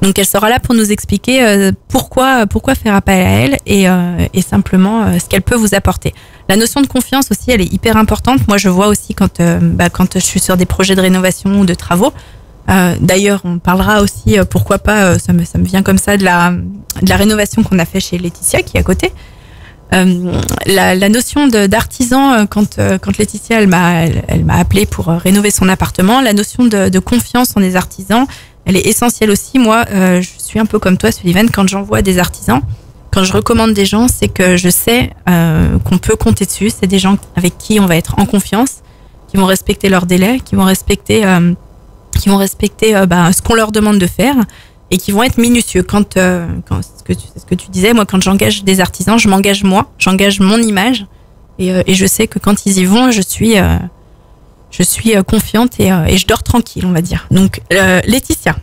Donc elle sera là pour nous expliquer euh, pourquoi pourquoi faire appel à elle et euh, et simplement euh, ce qu'elle peut vous apporter. La notion de confiance aussi, elle est hyper importante. Moi, je vois aussi quand euh, bah, quand je suis sur des projets de rénovation ou de travaux. Euh, D'ailleurs, on parlera aussi euh, pourquoi pas. Euh, ça me ça me vient comme ça de la de la rénovation qu'on a fait chez Laetitia qui est à côté. Euh, la, la notion d'artisan, quand, quand Laetitia elle m'a elle, elle m'a appelé pour rénover son appartement, la notion de, de confiance en des artisans, elle est essentielle aussi. Moi, euh, je suis un peu comme toi, Sullivan, quand j'envoie des artisans, quand je recommande des gens, c'est que je sais euh, qu'on peut compter dessus. C'est des gens avec qui on va être en confiance, qui vont respecter leurs délais, qui vont respecter, euh, qui vont respecter euh, bah, ce qu'on leur demande de faire. Et qui vont être minutieux. Quand, euh, quand ce que tu, ce que tu disais, moi, quand j'engage des artisans, je m'engage moi, j'engage mon image, et, euh, et je sais que quand ils y vont, je suis, euh, je suis euh, confiante et, euh, et je dors tranquille, on va dire. Donc, euh, Laetitia,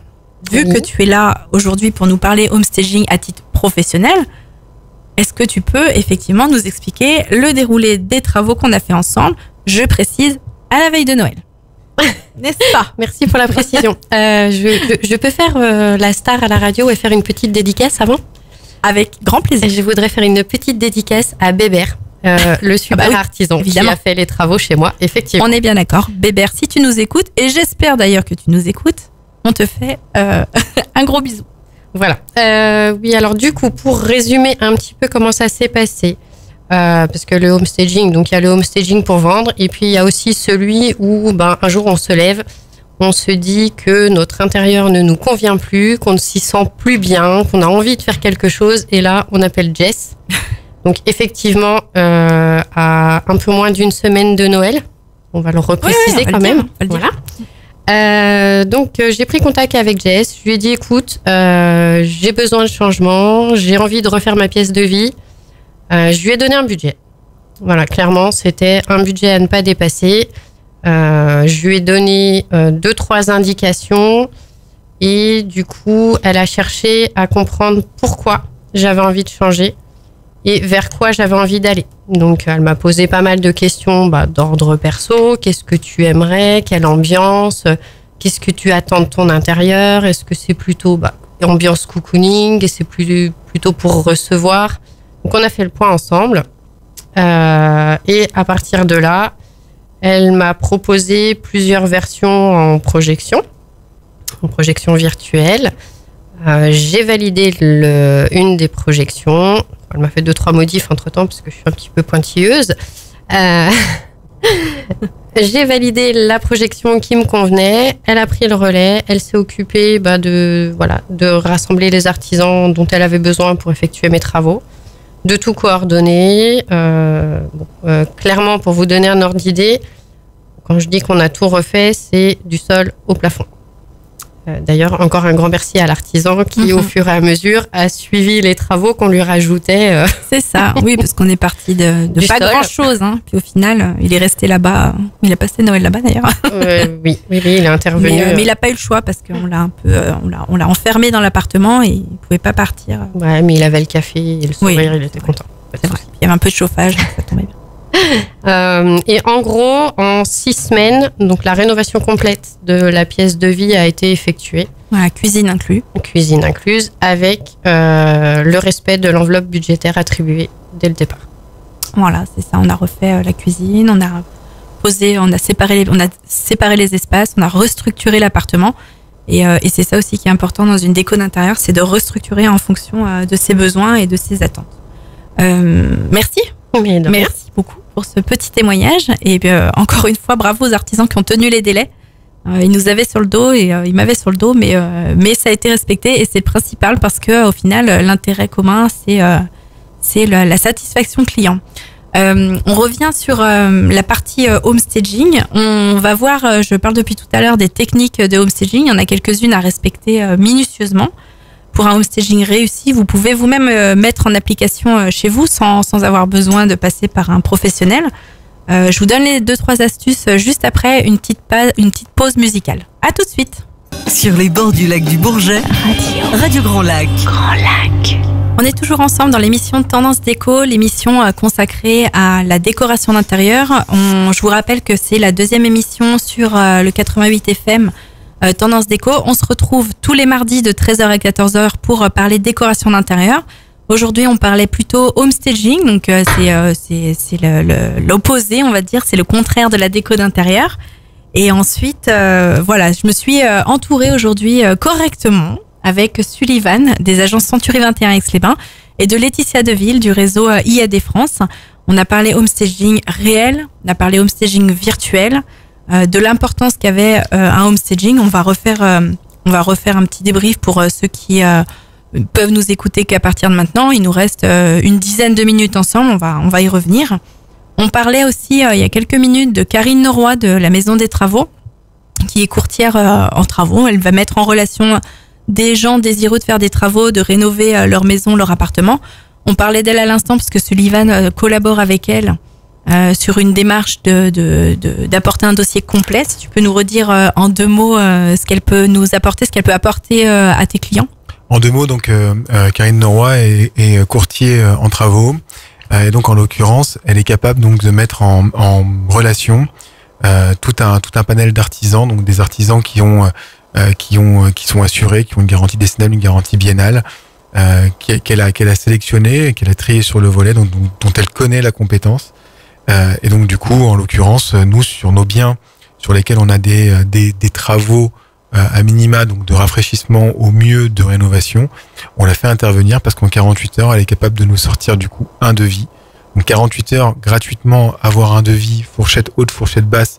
vu oui. que tu es là aujourd'hui pour nous parler home staging à titre professionnel, est-ce que tu peux effectivement nous expliquer le déroulé des travaux qu'on a fait ensemble? Je précise, à la veille de Noël. N'est-ce pas? Merci pour la précision. Euh, je, je peux faire euh, la star à la radio et faire une petite dédicace avant? Avec grand plaisir. Je voudrais faire une petite dédicace à Bébert, euh, le super ah bah oui, artisan évidemment. Qui a fait les travaux chez moi, effectivement. On est bien d'accord. Bébert, si tu nous écoutes, et j'espère d'ailleurs que tu nous écoutes, on te fait euh, un gros bisou. Voilà. Euh, oui, alors du coup, pour résumer un petit peu comment ça s'est passé, Euh, parce que le home staging, donc il y a le home staging pour vendre et puis il y a aussi celui où ben, un jour on se lève, on se dit que notre intérieur ne nous convient plus, qu'on ne s'y sent plus bien, qu'on a envie de faire quelque chose et là on appelle Jess. Donc effectivement euh, à un peu moins d'une semaine de Noël, on va le repréciser oui, oui, on va quand le dire, même. On va le dire. Voilà. Euh, donc euh, j'ai pris contact avec Jess, je lui ai dit écoute, euh, j'ai besoin de changement, j'ai envie de refaire ma pièce de vie. Euh, je lui ai donné un budget. Voilà, clairement, c'était un budget à ne pas dépasser. Euh, je lui ai donné euh, deux, trois indications et du coup, elle a cherché à comprendre pourquoi j'avais envie de changer et vers quoi j'avais envie d'aller. Donc, elle m'a posé pas mal de questions bah, d'ordre perso. Qu'est-ce que tu aimerais? Quelle ambiance? Qu'est-ce que tu attends de ton intérieur? Est-ce que c'est plutôt bah, ambiance cocooning? Et c'est plus, plutôt pour recevoir? Donc, on a fait le point ensemble. Euh, et à partir de là, elle m'a proposé plusieurs versions en projection, en projection virtuelle. Euh, j'ai validé le, une des projections. Elle m'a fait deux, trois modifs entre-temps parce que je suis un petit peu pointilleuse. Euh, j'ai validé la projection qui me convenait. Elle a pris le relais. Elle s'est occupée bah, de, voilà, de rassembler les artisans dont elle avait besoin pour effectuer mes travaux, de tout coordonner. Euh, bon, euh, clairement, pour vous donner un ordre d'idée, quand je dis qu'on a tout refait, c'est du sol au plafond. Euh, d'ailleurs, encore un grand merci à l'artisan qui, au fur et à mesure, a suivi les travaux qu'on lui rajoutait. Euh... C'est ça, oui, parce qu'on est parti de, de pas grand-chose. Hein. Puis au final, il est resté là-bas. Il a passé Noël là-bas, d'ailleurs. euh, oui, oui, oui, il est intervenu. Mais, euh, mais il n'a pas eu le choix parce qu'on l'a un peu, euh, on l'a, on l'a enfermé dans l'appartement et il ne pouvait pas partir. Ouais, mais il avait le café et le sourire, oui, il était content. C'est vrai. Il y avait un peu de chauffage, donc ça tombait bien. Euh, et en gros, en six semaines, donc la rénovation complète de la pièce de vie a été effectuée. Voilà, cuisine incluse. Cuisine incluse, avec euh, le respect de l'enveloppe budgétaire attribuée dès le départ. Voilà, c'est ça. On a refait euh, la cuisine, on a posé, on a séparé les, on a séparé les espaces, on a restructuré l'appartement. Et, euh, et c'est ça aussi qui est important dans une déco d'intérieur, c'est de restructurer en fonction euh, de ses besoins et de ses attentes. Euh, merci. Mais merci beaucoup pour ce petit témoignage et euh, encore une fois bravo aux artisans qui ont tenu les délais. Euh, ils nous avaient sur le dos et euh, ils m'avaient sur le dos, mais euh, mais ça a été respecté et c'est principal parce que au final l'intérêt commun c'est euh, c'est la, la satisfaction client. Euh, on revient sur euh, la partie euh, home staging. On va voir, euh, je parle depuis tout à l'heure des techniques de home staging. Il y en a quelques-unes à respecter euh, minutieusement. Pour un home staging réussi, vous pouvez vous-même mettre en application chez vous sans, sans avoir besoin de passer par un professionnel. Euh, je vous donne les deux trois astuces juste après une petite, pa- une petite pause musicale. À tout de suite. Sur les bords du lac du Bourget, Radio, Radio Grand Lac. Grand Lac. On est toujours ensemble dans l'émission Tendance Déco, l'émission consacrée à la décoration d'intérieur. On, je vous rappelle que c'est la deuxième émission sur le quatre-vingt-huit F M. Euh, Tendance Déco. On se retrouve tous les mardis de treize heures à quatorze heures pour euh, parler décoration d'intérieur. Aujourd'hui, on parlait plutôt home staging, donc euh, c'est, euh, c'est, c'est le, le, l'opposé, on va dire, c'est le contraire de la déco d'intérieur. Et ensuite, euh, voilà, je me suis euh, entourée aujourd'hui euh, correctement avec Sullivan des agences Century vingt et un Aix-les-Bains et de Laetitia Deville du réseau euh, I A D France. On a parlé home staging réel, on a parlé home staging virtuel, de l'importance qu'avait un home staging. On va refaire, on va refaire un petit débrief pour ceux qui peuvent nous écouter qu'à partir de maintenant. Il nous reste une dizaine de minutes ensemble. On va, on va y revenir. On parlait aussi il y a quelques minutes de Karine Norois de la Maison des Travaux, qui est courtière en travaux. Elle va mettre en relation des gens désireux de faire des travaux, de rénover leur maison, leur appartement. On parlait d'elle à l'instant parce que Sullivan collabore avec elle. Euh, sur une démarche de, de, de, d'apporter un dossier complet. Si tu peux nous redire euh, en deux mots euh, ce qu'elle peut nous apporter, ce qu'elle peut apporter euh, à tes clients. En deux mots, donc euh, euh, Karine Norois est, est courtier euh, en travaux. Euh, et donc en l'occurrence, elle est capable donc de mettre en, en relation euh, tout un tout un panel d'artisans, donc des artisans qui ont euh, qui ont euh, qui sont assurés, qui ont une garantie décennale, une garantie biennale, euh, qu'elle a qu'elle a sélectionnée, qu'elle a triée sur le volet, donc, dont, dont elle connaît la compétence. Euh, et donc du coup, en l'occurrence, nous sur nos biens sur lesquels on a des des, des travaux euh, à minima, donc de rafraîchissement au mieux de rénovation, on l'a fait intervenir parce qu'en quarante-huit heures, elle est capable de nous sortir du coup un devis. Donc quarante-huit heures gratuitement, avoir un devis fourchette haute, fourchette basse,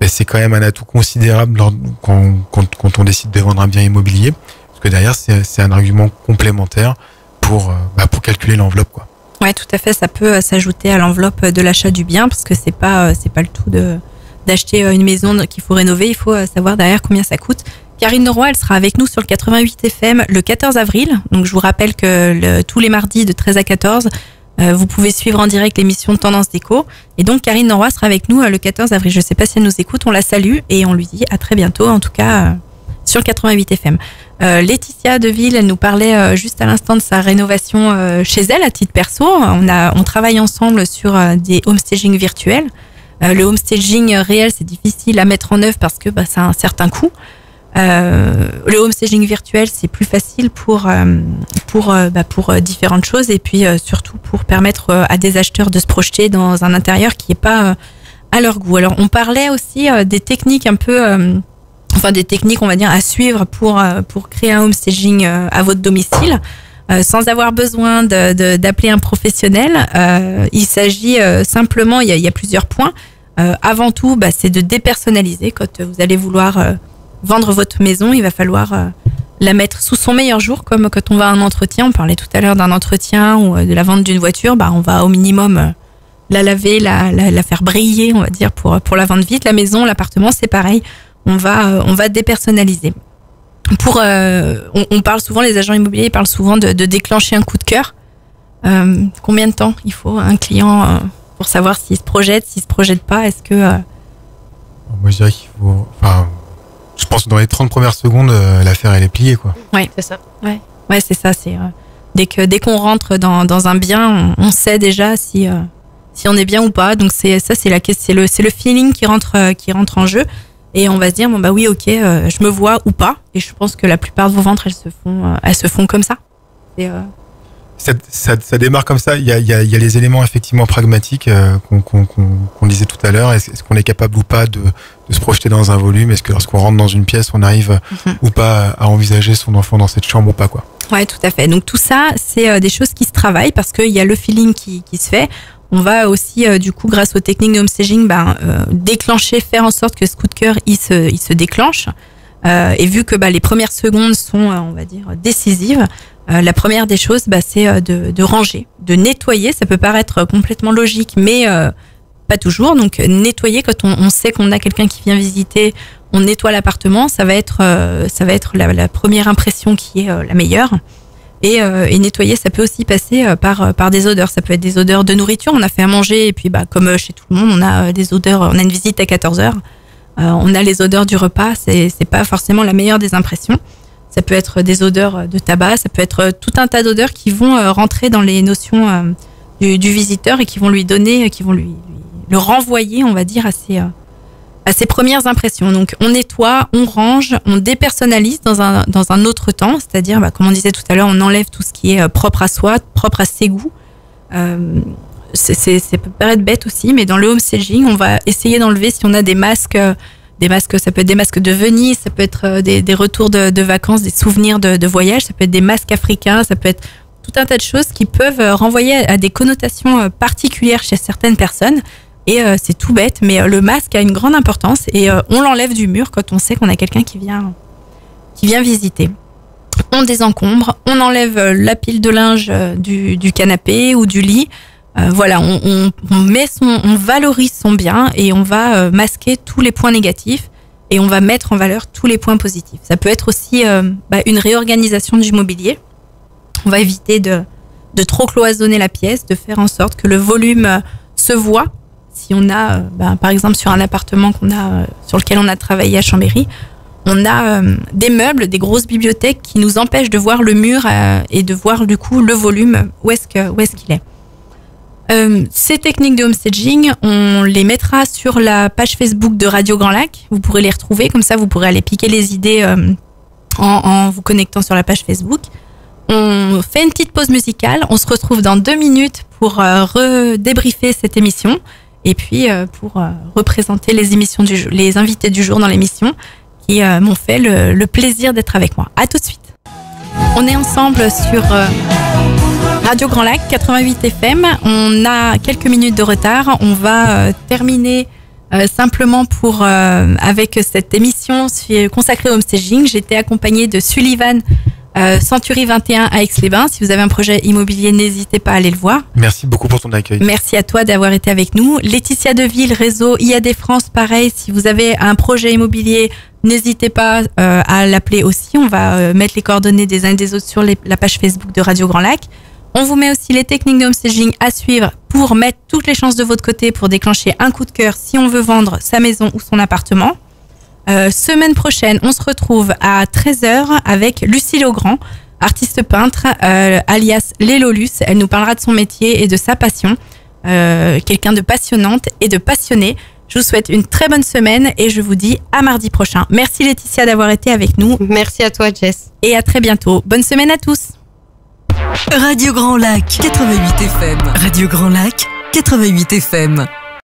ben, c'est quand même un atout considérable lors, quand, quand quand on décide de vendre un bien immobilier, parce que derrière c'est c'est un argument complémentaire pour bah, pour calculer l'enveloppe quoi. Ouais, tout à fait. Ça peut s'ajouter à l'enveloppe de l'achat du bien parce que c'est pas, c'est pas le tout de, d'acheter une maison qu'il faut rénover, il faut savoir derrière combien ça coûte. Karine Norois, elle sera avec nous sur le quatre-vingt-huit F M le quatorze avril. Donc je vous rappelle que le, tous les mardis de treize à quatorze, euh, vous pouvez suivre en direct l'émission de Tendance Déco. Et donc Karine Norois sera avec nous euh, le quatorze avril. Je ne sais pas si elle nous écoute, on la salue et on lui dit à très bientôt, en tout cas euh, sur le quatre-vingt-huit F M. Euh, Laetitia Deville, elle nous parlait euh, juste à l'instant de sa rénovation euh, chez elle à titre perso. On, a, on travaille ensemble sur euh, des homestaging virtuels. Euh, le homestaging réel, c'est difficile à mettre en œuvre parce que bah, ça a un certain coût. Euh, le homestaging virtuel, c'est plus facile pour euh, pour euh, bah, pour euh, différentes choses et puis euh, surtout pour permettre euh, à des acheteurs de se projeter dans un intérieur qui est pas euh, à leur goût. Alors on parlait aussi euh, des techniques un peu, euh, enfin des techniques on va dire à suivre pour euh, pour créer un homestaging euh, à votre domicile euh, sans avoir besoin de, de, d'appeler un professionnel. Euh, il s'agit euh, simplement, il y a, il y a plusieurs points. Euh, avant tout, bah, c'est de dépersonnaliser quand vous allez vouloir euh, vendre votre maison, il va falloir euh, la mettre sous son meilleur jour, comme quand on va à un entretien. On parlait tout à l'heure d'un entretien ou euh, de la vente d'une voiture. Bah, on va au minimum euh, la laver, la, la, la faire briller, on va dire, pour, pour la vendre vite. La maison, l'appartement, c'est pareil. On va, euh, on va dépersonnaliser. Pour, euh, on, on parle souvent, les agents immobiliers parlent souvent de, de déclencher un coup de cœur. Euh, combien de temps il faut un client euh, pour savoir s'il se projette, s'il se projette pas? Est-ce que... Euh... Moi, je dirais qu'il faut... Enfin... Je pense que dans les trente premières secondes, euh, l'affaire, elle est pliée, quoi. Oui, c'est ça. Ouais, ouais c'est ça. C'est, euh, dès que, dès qu'on rentre dans, dans un bien, on, on sait déjà si, euh, si on est bien ou pas. Donc, c'est ça, c'est, la, c'est, le, c'est le feeling qui rentre, euh, qui rentre en jeu. Et on va se dire, bon, bah oui, ok, euh, je me vois ou pas. Et je pense que la plupart de vos ventes, elles se font, euh, elles se font comme ça. Et, euh... ça, ça. Ça démarre comme ça. Il y a, il y a, il y a les éléments effectivement pragmatiques euh, qu'on, qu'on, qu'on, qu'on disait tout à l'heure. Est-ce, est-ce qu'on est capable ou pas de. de se projeter dans un volume, est-ce que lorsqu'on rentre dans une pièce, on arrive mmh. ou pas à envisager son enfant dans cette chambre ou pas, quoi. Ouais, tout à fait. Donc tout ça, c'est euh, des choses qui se travaillent parce qu'il y a le feeling qui, qui se fait. On va aussi, euh, du coup, grâce aux techniques de homestaging, ben, euh, déclencher, faire en sorte que ce coup de cœur, il se, il se déclenche. Euh, et vu que bah, les premières secondes sont, euh, on va dire, décisives, euh, la première des choses, bah, c'est euh, de, de ranger, de nettoyer. Ça peut paraître complètement logique, mais... Euh, pas toujours, donc nettoyer quand on, on sait qu'on a quelqu'un qui vient visiter, on nettoie l'appartement, ça va être, euh, ça va être la, la première impression qui est euh, la meilleure. Et, euh, et nettoyer, ça peut aussi passer euh, par, par des odeurs, ça peut être des odeurs de nourriture, on a fait à manger, et puis bah, comme euh, chez tout le monde, on a euh, des odeurs, on a une visite à quatorze heures, euh, on a les odeurs du repas, c'est, c'est pas forcément la meilleure des impressions. Ça peut être des odeurs de tabac, ça peut être tout un tas d'odeurs qui vont euh, rentrer dans les notions euh, du, du visiteur et qui vont lui donner, qui vont lui... le renvoyer, on va dire, à ses, euh, à ses premières impressions. Donc, on nettoie, on range, on dépersonnalise dans un, dans un autre temps, c'est-à-dire, bah, comme on disait tout à l'heure, on enlève tout ce qui est euh, propre à soi, propre à ses goûts. Euh, c'est, c'est, ça peut paraître bête aussi, mais dans le homestaging, on va essayer d'enlever si on a des masques, euh, des masques, ça peut être des masques de Venise, ça peut être euh, des, des retours de, de vacances, des souvenirs de, de voyage, ça peut être des masques africains, ça peut être tout un tas de choses qui peuvent euh, renvoyer à des connotations euh, particulières chez certaines personnes. Et euh, c'est tout bête, mais euh, le masque a une grande importance et euh, on l'enlève du mur quand on sait qu'on a quelqu'un qui vient, qui vient visiter. On désencombre, on enlève euh, la pile de linge euh, du, du canapé ou du lit. Euh, voilà, on, on, on, met son, on valorise son bien et on va euh, masquer tous les points négatifs et on va mettre en valeur tous les points positifs. Ça peut être aussi euh, bah, une réorganisation du mobilier. On va éviter de, de trop cloisonner la pièce, de faire en sorte que le volume euh, se voit. Si on a, ben, par exemple, sur un appartement qu'on a, sur lequel on a travaillé à Chambéry, on a euh, des meubles, des grosses bibliothèques qui nous empêchent de voir le mur euh, et de voir du coup le volume, où est-ce, que, où est-ce qu'il est. Euh, ces techniques de homestaging, on les mettra sur la page Facebook de Radio Grand Lac. Vous pourrez les retrouver, comme ça vous pourrez aller piquer les idées euh, en, en vous connectant sur la page Facebook. On fait une petite pause musicale, on se retrouve dans deux minutes pour euh, redébriefer cette émission. Et puis, euh, pour euh, représenter les, émissions du jour, les invités du jour dans l'émission qui euh, m'ont fait le, le plaisir d'être avec moi. À tout de suite. On est ensemble sur euh, Radio Grand Lac, quatre-vingt-huit F M. On a quelques minutes de retard. On va euh, terminer euh, simplement pour, euh, avec cette émission consacrée au homestaging. J'étais accompagnée de Sullivan euh, Century vingt et un à Aix-les-Bains. Si vous avez un projet immobilier, n'hésitez pas à aller le voir. Merci beaucoup pour ton accueil. Merci à toi d'avoir été avec nous. Laetitia Deville, réseau I A D France, pareil, si vous avez un projet immobilier, n'hésitez pas euh, à l'appeler aussi. On va euh, mettre les coordonnées des uns et des autres sur les, la page Facebook de Radio Grand Lac. On vous met aussi les techniques de home staging à suivre pour mettre toutes les chances de votre côté pour déclencher un coup de cœur si on veut vendre sa maison ou son appartement. Euh, semaine prochaine, on se retrouve à treize heures avec Lucie Legrand, artiste peintre, euh, alias Lelolus. Elle nous parlera de son métier et de sa passion. Euh, quelqu'un de passionnante et de passionné. Je vous souhaite une très bonne semaine et je vous dis à mardi prochain. Merci Laetitia d'avoir été avec nous. Merci à toi Jess. Et à très bientôt. Bonne semaine à tous. Radio Grand Lac, quatre-vingt-huit F M. Radio Grand Lac, quatre-vingt-huit F M.